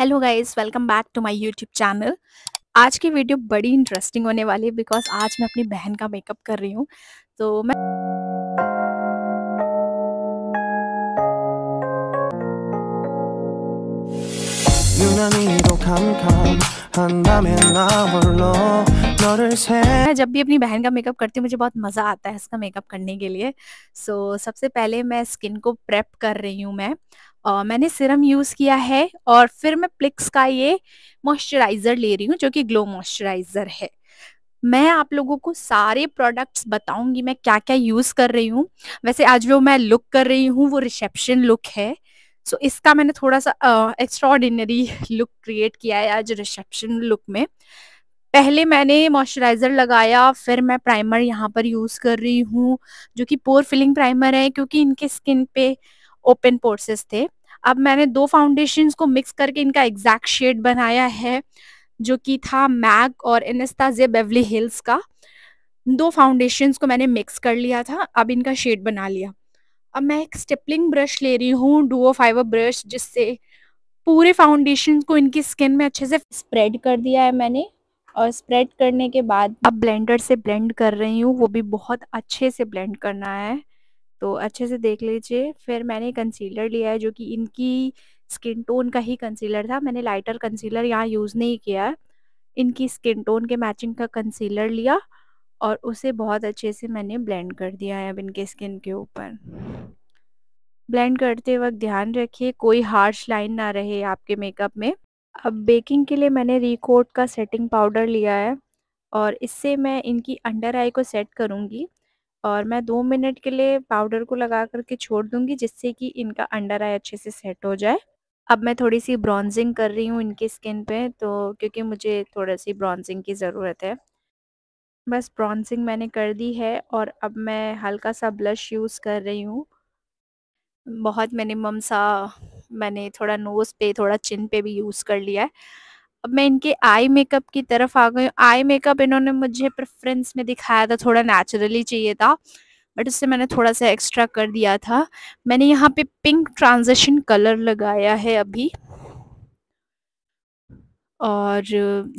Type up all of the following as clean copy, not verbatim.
Hello guys, welcome back to my YouTube channel. आज की video बड़ी इंटरेस्टिंग होने वाली है बिकॉज आज मैं अपनी बहन का मेकअप कर रही हूँ। तो मैं जब भी अपनी बहन का मेकअप करती हूँ मुझे बहुत मज़ा आता है इसका मेकअप करने के लिए। सो सबसे पहले मैं स्किन को प्रेप कर रही हूँ। मैंने सीरम यूज़ किया है और फिर मैं प्लिक्स का ये मॉइस्चराइज़र ले रही हूँ जो कि ग्लो मॉइस्चराइज़र है। मैं आप लोगों को सारे प्रोडक्ट्स बताऊंगी मैं क्या क्या यूज़ कर रही हूँ। वैसे आज जो मैं लुक कर रही हूँ वो रिसेप्शन लुक है। सो इसका मैंने थोड़ा सा एक्स्ट्राऑर्डिनरी लुक क्रिएट किया है आज रिसेप्शन लुक में। पहले मैंने मॉइस्चराइज़र लगाया, फिर मैं प्राइमर यहाँ पर यूज़ कर रही हूँ जो कि पोर फिलिंग प्राइमर है क्योंकि इनके स्किन पे ओपन पोर्सेस थे। अब मैंने दो फाउंडेशंस को मिक्स करके इनका एग्जैक्ट शेड बनाया है जो कि था मैक और एनास्टासिया बेवरली हिल्स का। दो फाउंडेशंस को मैंने मिक्स कर लिया था, अब इनका शेड बना लिया। अब मैं एक स्टिपलिंग ब्रश ले रही हूँ, डुओ फाइबर ब्रश, जिससे पूरे फाउंडेशन को इनकी स्किन में अच्छे से स्प्रेड कर दिया है मैंने। और स्प्रेड करने के बाद अब ब्लेंडर से ब्लेंड कर रही हूँ, वो भी बहुत अच्छे से ब्लेंड करना है तो अच्छे से देख लीजिए। फिर मैंने कंसीलर लिया है जो कि इनकी स्किन टोन का ही कंसीलर था। मैंने लाइटर कंसीलर यहाँ यूज़ नहीं किया, इनकी स्किन टोन के मैचिंग का कंसीलर लिया और उसे बहुत अच्छे से मैंने ब्लेंड कर दिया है अब इनके स्किन के ऊपर। ब्लेंड करते वक्त ध्यान रखिए कोई हार्श लाइन ना रहे आपके मेकअप में। अब बेकिंग के लिए मैंने रिकोट का सेटिंग पाउडर लिया है और इससे मैं इनकी अंडर आई को सेट करूँगी और मैं 2 मिनट के लिए पाउडर को लगा करके छोड़ दूंगी जिससे कि इनका अंडर आई अच्छे से सेट हो जाए। अब मैं थोड़ी सी ब्रॉन्जिंग कर रही हूँ इनके स्किन पे, तो क्योंकि मुझे थोड़ा सी ब्रॉन्जिंग की ज़रूरत है। बस ब्रॉन्जिंग मैंने कर दी है और अब मैं हल्का सा ब्लश यूज़ कर रही हूँ। बहुत मिनिमम सा मैंने थोड़ा नोज़ पे, थोड़ा चिन पे भी यूज़ कर लिया है। अब मैं इनके आई मेकअप की तरफ आ गई हूँ। आई मेकअप इन्होंने मुझे प्रेफरेंस में दिखाया था थोड़ा नेचुरली चाहिए था, बट उससे मैंने थोड़ा सा एक्स्ट्रा कर दिया था। मैंने यहाँ पे पिंक ट्रांजिशन कलर लगाया है अभी और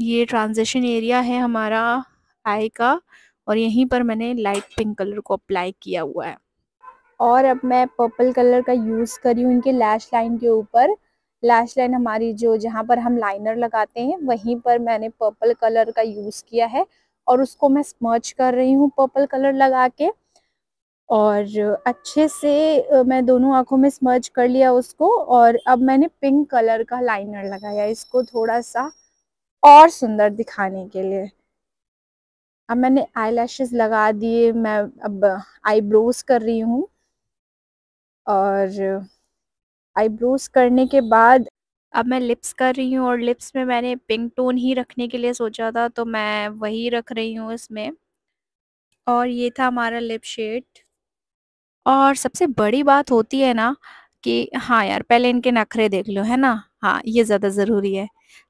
ये ट्रांजिशन एरिया है हमारा आई का और यहीं पर मैंने लाइट पिंक कलर को अप्लाई किया हुआ है। और अब मैं पर्पल कलर का यूज़ करी हूँ इनके लैश लाइन के ऊपर। लैश लाइन हमारी जो जहाँ पर हम लाइनर लगाते हैं वहीं पर मैंने पर्पल कलर का यूज़ किया है और उसको मैं स्मर्च कर रही हूँ पर्पल कलर लगा के और अच्छे से मैं दोनों आँखों में स्मर्च कर लिया उसको। और अब मैंने पिंक कलर का लाइनर लगाया इसको थोड़ा सा और सुंदर दिखाने के लिए। अब मैंने आई लैशेज लगा दिए, मैं अब आईब्रोज कर रही हूँ और आईब्रोज करने के बाद अब मैं लिप्स कर रही हूँ और लिप्स में मैंने पिंक टोन ही रखने के लिए सोचा था तो मैं वही रख रही हूँ इसमें। और ये था हमारा लिप शेड। और सबसे बड़ी बात होती है ना कि हाँ यार, पहले इनके नखरे देख लो, है ना। हाँ, ये ज़्यादा ज़रूरी है।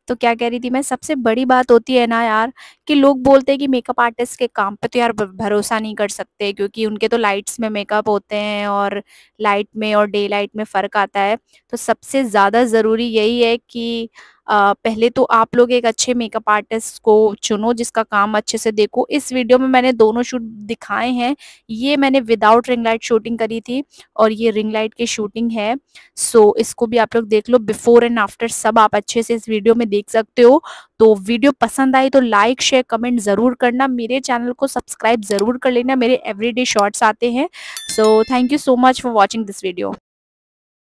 तो क्या कह रही थी मैं, सबसे बड़ी बात होती है ना यार कि लोग बोलते हैं कि मेकअप आर्टिस्ट के काम पे तो यार भरोसा नहीं कर सकते क्योंकि उनके तो लाइट्स में मेकअप होते हैं और लाइट में और डे लाइट में फ़र्क आता है। तो सबसे ज़्यादा ज़रूरी यही है कि पहले तो आप लोग एक अच्छे मेकअप आर्टिस्ट को चुनो जिसका काम अच्छे से देखो। इस वीडियो में मैंने दोनों शूट दिखाए हैं। ये मैंने विदाउट रिंग लाइट शूटिंग करी थी और ये रिंग लाइट की शूटिंग है। सो इसको भी आप लोग देख लो, बिफोर एंड आफ्टर सब आप अच्छे से इस वीडियो में देख सकते हो। तो वीडियो पसंद आई तो लाइक शेयर कमेंट ज़रूर करना, मेरे चैनल को सब्सक्राइब ज़रूर कर लेना। मेरे एवरीडे शॉर्ट्स आते हैं। So thank you so much for watching this video.